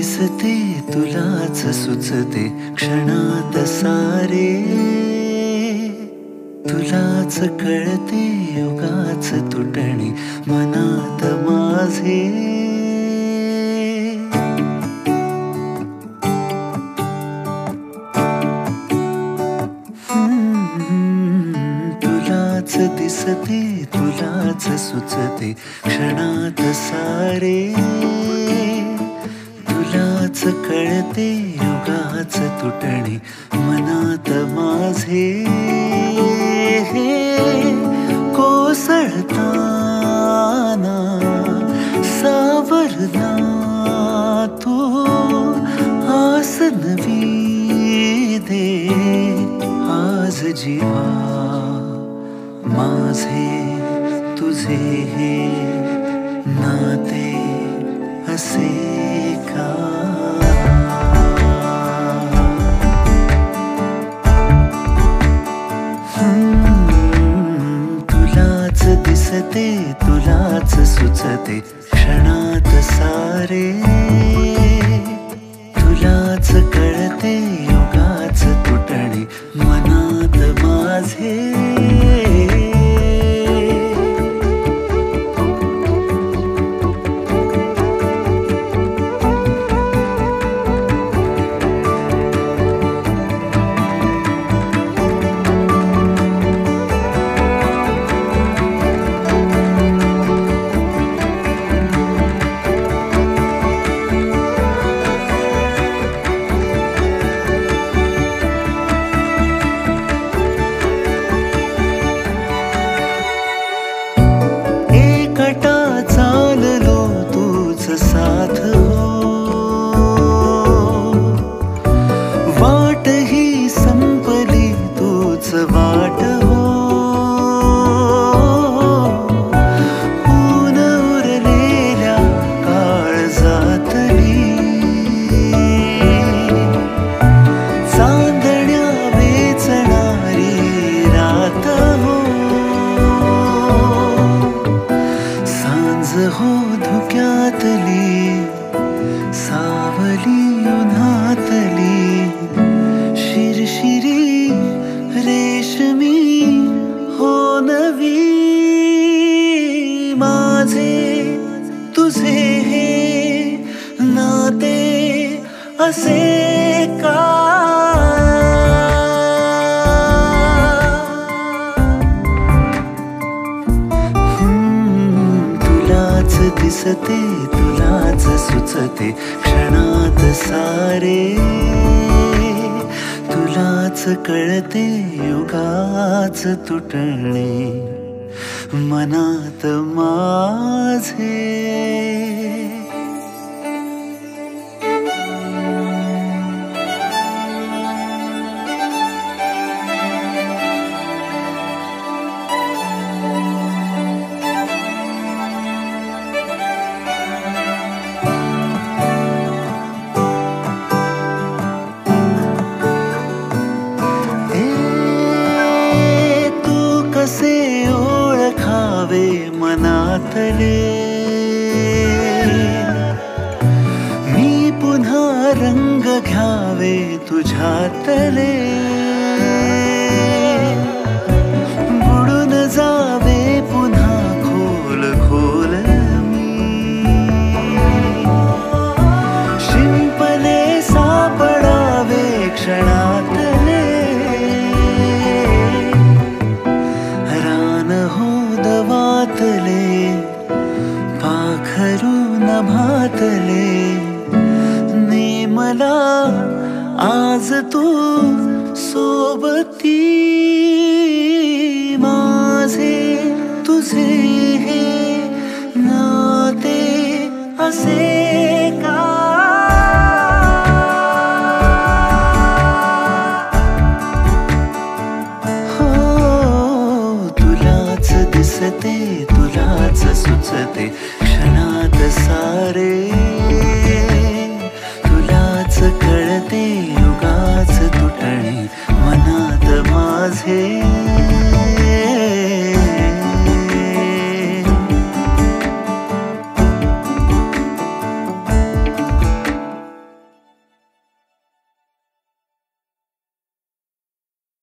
दिसते तुलाच सुचते क्षणात सारे, तुलाच कळते युगाच तुटणे मनात माझे. तुलाच दिसते तुलाच सुचते क्षणात सारे, तुलाच कळते युगाच तुटणे मनात माझे. कोसळताना सावरला तू आस नवी दे आज जीवा माझे. तुझे हे नाते असे दिसते तुलाच सुचते क्षणात सारे, तुलाच कळते युगाच तुटणे मनात माझे. साथ हो वाट ही संपली तूच वाट हो, ऊन उरलेल्या काळजातली चांदण्या वेचणारी रात हो. सांज हो धुक्यातली सावली उन्हातली, शिरशिरी रेशमी हो नवी माझे. तुझे हे नाते असे का, दिसते तुलाच सुचते क्षणात सारे, तुलाच कळते युगाच तुटणे मनात माझे. मी पुन्हा रंग घ्यावे तुझ्यातले, बुडून जावे पुन्हा खोल खोल मी, शिंपले सापडावे क्षणातले. रान हो दवातले पाखरू नभातले, नेमला आज तू सोबती माझे. तुझे हे नाते असे का, हो तुलाच दिसते तुलाच सुचते क्षणात सारे, तुलाच कळते